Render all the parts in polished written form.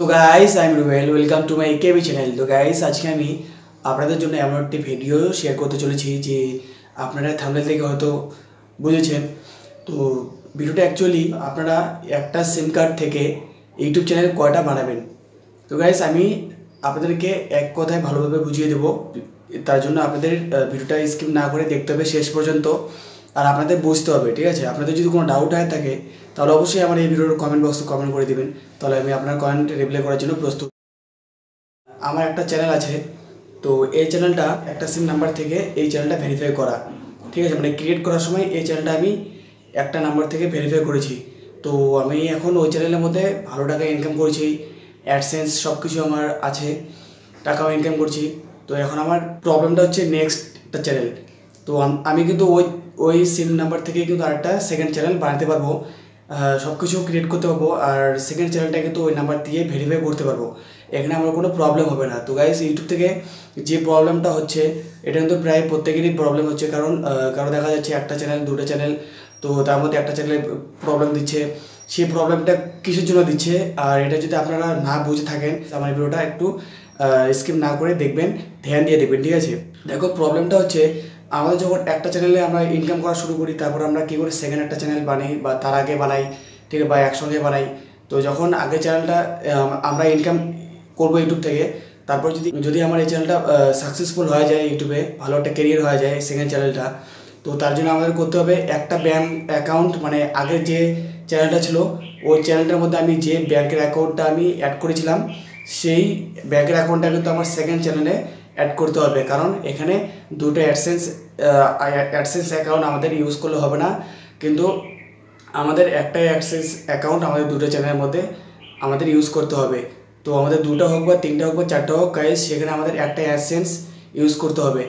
तो guys I am Ruhel, welcome to my KB channel. तो guys आज के আমি আপনাদের জন্য এমন একটি ভিডিও শেয়ার করতে চলেছি যে আপনারা থাম্বনেল থেকে হয়তো বুঝেছেন। তো ভিডিওটা অ্যাকচুয়ালি আপনারা একটা সিম কার্ড থেকে ইউটিউব চ্যানেল কয়টা বানাবেন। তো গাইস আমি আপনাদেরকে এক কথায় ভালোভাবে বুঝিয়ে দেব, তার জন্য আপনাদের ভিডিওটা স্কিপ না করে দেখতে হবে শেষ পর্যন্ত আর আপনাদের বুঝতে হবে, ঠিক আছে। আপনাদের যদি কোনো ডাউট আয় থাকে তাহলে অবশ্যই আমার এই ভিডিওর কমেন্ট বক্সে কমেন্ট করে দিবেন, তাহলে আমি আপনার কমেন্ট রিপ্লাই করার জন্য প্রস্তুত। আমার একটা চ্যানেল আছে, তো এই চ্যানেলটা একটা সিম নাম্বার থেকে এই চ্যানেলটা ভেরিফাই করা, ঠিক আছে। মানে ক্রিয়েট করার সময় এই চ্যানেলটা আমি একটা নাম্বার থেকে ভেরিফাই করেছি। তো আমি এখন ওই চ্যানেলের মধ্যে ভালো টাকা ইনকাম করছি, অ্যাডসেন্স সব কিছু আমার আছে, টাকাও ইনকাম করছি। তো এখন আমার প্রবলেমটা হচ্ছে নেক্সট একটা চ্যানেল। তো আমি কিন্তু ওই সিম নাম্বার থেকে কিন্তু আরেকটা সেকেন্ড চ্যানেল বানাতে পারবো, সব কিছু ক্রিয়েট করতে পারবো, আর সেকেন্ড চ্যানেলটা কিন্তু ওই নাম্বার দিয়ে ভেরিফাই করতে পারবো। এখানে আমার কোনো প্রবলেম হবে না। তো গাইস ইউটিউব থেকে যে প্রবলেমটা হচ্ছে এটা কিন্তু প্রায় প্রত্যেকেরই প্রবলেম হচ্ছে, কারণ কারো দেখা যাচ্ছে একটা চ্যানেল দুটো চ্যানেল, তো তার মধ্যে একটা চ্যানেলে প্রবলেম দিচ্ছে। সেই প্রবলেমটা কিসের জন্য দিচ্ছে আর এটা যদি আপনারা না বুঝে থাকেন আমার ভিডিওটা একটু স্কিপ না করে দেখবেন, ধ্যান দিয়ে দেখবেন, ঠিক আছে। দেখো প্রবলেমটা হচ্ছে আমাদের যখন একটা চ্যানেলে আমরা ইনকাম করা শুরু করি তারপর আমরা কী করে সেকেন্ড একটা চ্যানেল বানাই বা তার আগে বানাই, ঠিক আছে, বা একসঙ্গে বানাই। তো যখন আগে চ্যানেলটা আমরা ইনকাম করবো ইউটিউব থেকে, তারপর যদি আমার এই চ্যানেলটা সাকসেসফুল হয়ে যায় ইউটিউবে, ভালো একটা ক্যারিয়ার হয়ে যায় সেকেন্ড চ্যানেলটা, তো তার জন্য আমাদের করতে হবে একটা ব্যাঙ্ক অ্যাকাউন্ট। মানে আগের যে চ্যানেলটা ছিল ওই চ্যানেলটার মধ্যে আমি যে ব্যাঙ্কের অ্যাকাউন্টটা আমি অ্যাড করেছিলাম সেই ব্যাঙ্কের অ্যাকাউন্টটা কিন্তু আমার সেকেন্ড চ্যানেলে অ্যাড করতে হবে, কারণ এখানে দুটো অ্যাডসেন্স অ্যাকাউন্ট আমাদের ইউজ করলে হবে না। কিন্তু আমাদের একটা অ্যাডসেন্স অ্যাকাউন্ট আমাদের দুটো চ্যানেলের মধ্যে আমাদের ইউজ করতে হবে। তো আমাদের দুটো হোক বা তিনটা হোক বা চারটা হোক গাইস, সেখানে আমাদের একটা অ্যাডসেন্স ইউজ করতে হবে।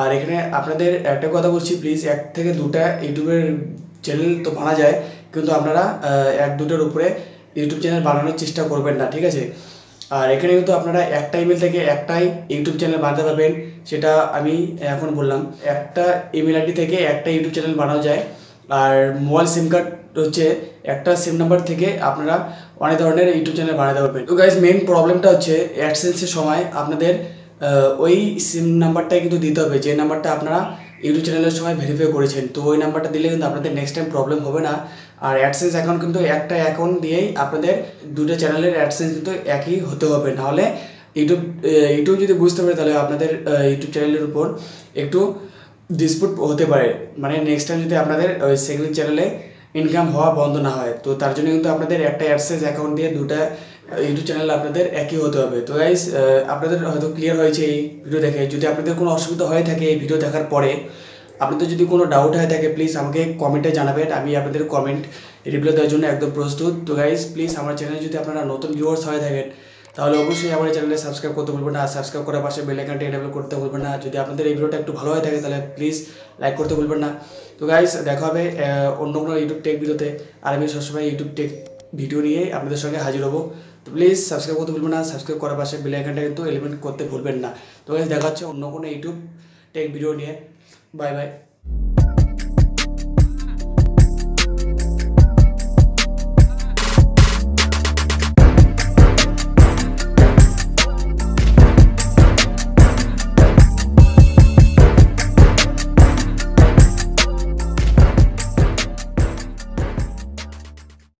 আর এখানে আপনাদের একটা কথা বলছি, প্লিজ এক থেকে দুটা ইউটিউবের চ্যানেল তো বানা যায়, কিন্তু আপনারা এক দুটোর উপরে ইউটিউব চ্যানেল বানানোর চেষ্টা করবেন না, ঠিক আছে। আর এখানে কিন্তু আপনারা একটা ইমেল থেকে একটাই ইউটিউব চ্যানেল বানাতে পারবেন, সেটা আমি এখন বললাম। একটা ইমেল আইডি থেকে একটা ইউটিউব চ্যানেল বানানো যায়। আর মোবাইল সিম কার্ড হচ্ছে একটা সিম নাম্বার থেকে আপনারা অনেক ধরনের ইউটিউব চ্যানেল বানাতে পারবেন। তো গাইস মেইন প্রবলেমটা হচ্ছে অ্যাডসেন্সের সময় আপনাদের ওই সিম নাম্বারটাই কিন্তু দিতে হবে যে নাম্বারটা আপনারা ইউটিউব চ্যানেলের সময় ভেরিফাই করেছেন। তো ওই নাম্বারটা দিলে কিন্তু আপনাদের নেক্সট টাইম প্রবলেম হবে না। আর অ্যাডসেন্স অ্যাকাউন্ট কিন্তু একটা অ্যাকাউন্ট দিয়েই আপনাদের দুটো চ্যানেলের অ্যাডসেন্স কিন্তু একই হতে হবে, নাহলে ইউটিউব যদি বুঝতে পারে তাহলে আপনাদের ইউটিউব চ্যানেলের উপর একটু ডিসপিউট হতে পারে, মানে নেক্সট টাইম যদি আপনাদের ওই সেকেন্ড চ্যানেলে ইনকাম হওয়া বন্ধ না হয়। তো তার জন্য কিন্তু আপনাদের একটা অ্যাডসেন্স অ্যাকাউন্ট দিয়ে দুটো ইউটিউব চ্যানেল আপনাদের একই হতে হবে। তো গাইস আপনাদের হয়তো ক্লিয়ার হয়েছে এই ভিডিও দেখে। যদি আপনাদের কোনো অসুবিধা হয়ে থাকে এই ভিডিও দেখার পরে, আপনাদের যদি কোনো ডাউট হয়ে থাকে প্লিজ আমাকে কমেন্টে জানাবেন, আমি আপনাদের কমেন্ট রিপ্লাই দেওয়ার জন্য একদম প্রস্তুত। তো গাইস প্লিজ আমার চ্যানেলে যদি আপনারা নতুন ভিউয়ার্স হয়ে থাকেন তাহলে অবশ্যই আমার চ্যানেলে সাবস্ক্রাইব করতে ভুলবেন না, আর সাবস্ক্রাইব করার পাশে বেল আইকনটা এনেবল করতে ভুলবেন না। যদি আপনাদের এই ভিডিওটা একটু ভালো হয়ে থাকে তাহলে প্লিজ লাইক করতে ভুলবেন না। তো গাইস দেখা হবে অন্য কোনো ইউটিউব টেক ভিডিওতে, আর আমি সবসময় ইউটিউব টেক ভিডিও নিয়ে আপনাদের সঙ্গে হাজির হব। তো প্লিজ সাবস্ক্রাইব করতে ভুলবেন না, সাবস্ক্রাইব করার পাশে বেল আইকনটা কিন্তু এলিমেন্ট করতে ভুলবেন না। তো গাইস দেখা হচ্ছে অন্য কোনো ইউটিউব টেক ভিডিও নিয়ে। Bye by.